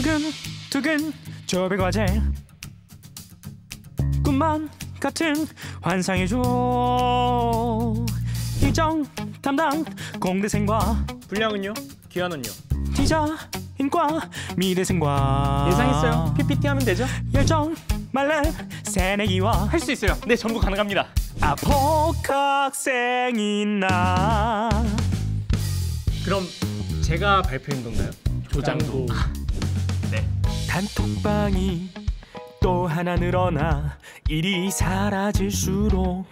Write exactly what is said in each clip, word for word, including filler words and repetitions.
두근두근 조별과제 꿈만 같은 환상이죠. 일정 담당 공대생과 분량은요? 기한은요? 디자인과 미대생과 예상했어요. 피피티 하면 되죠? 열정 말렙 새내기와 할 수 있어요. 네, 전부 가능합니다. 아, 복학생이나 그럼 제가 발표인 건가요? 조장도. 아, 네. 단톡방이 또 하나 늘어나 일이 사라질수록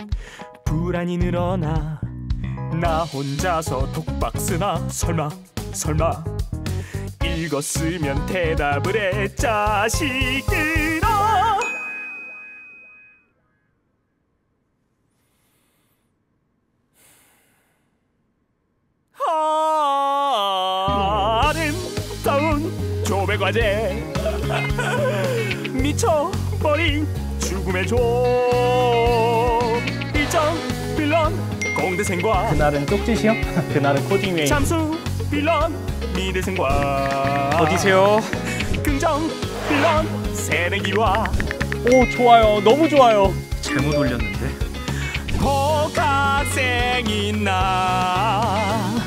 불안이 늘어나 나 혼자서 독박 쓰나 설마 설마 읽었으면 대답을 해 자식들아. 아름다운 조별과제 미쳐버린 죽음의 조 일정 빌런 공대생과 그날은 쪽지시요? 그날은 코딩웨이 잠수 빌런 미대생과 어디세요? 긍정 빌런 새내기와 오 좋아요 너무 좋아요 잘못 올렸는데 복학생이나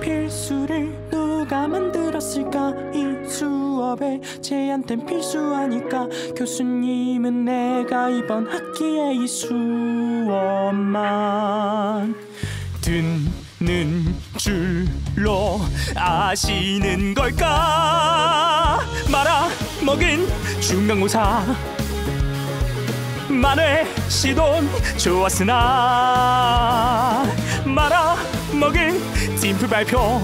필수를 누가 만들었을까? 이 수업에 쟤한텐 필수하니까 교수님은 내가 이번 학기에 이 수업만 듣는 줄로 아시는 걸까? 말아먹은 중간고사 만회 시돈 좋았으나 말아먹은 팀플 발표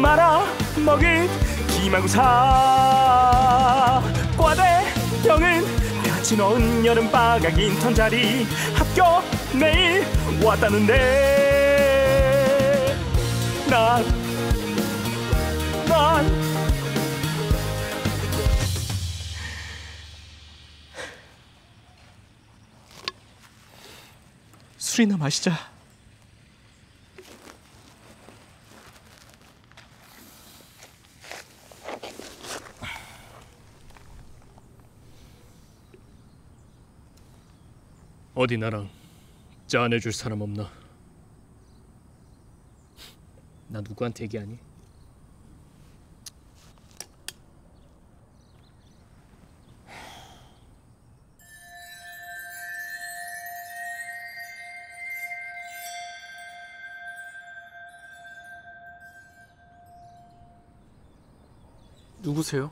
말아먹은 기말고사 과대경은 같이 넣은 여름방학 인턴 자리 합격 내일 왔다는데 난 난 술이나 마시자. 어디 나랑 짠해줄 사람 없나? 나 누구한테 얘기하니? 누구세요?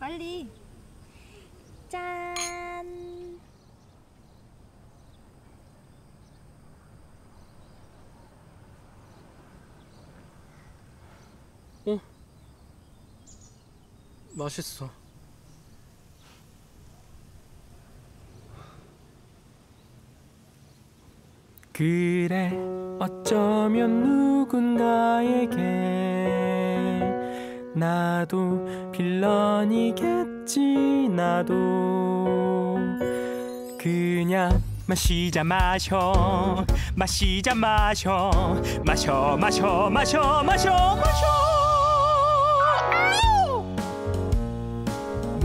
빨리! 짠! 어? 맛있어. 그래, 어쩌면 누군가에게 나도 빌런이겠다. 나도 그냥 마시자 마셔 마시자 마셔 마셔 마셔 마셔 마셔 마셔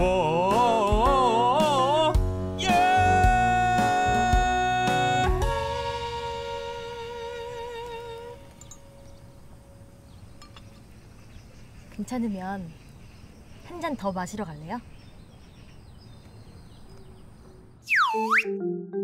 워 예 괜찮으면 한 잔 더 마시러 갈래요? Thank you.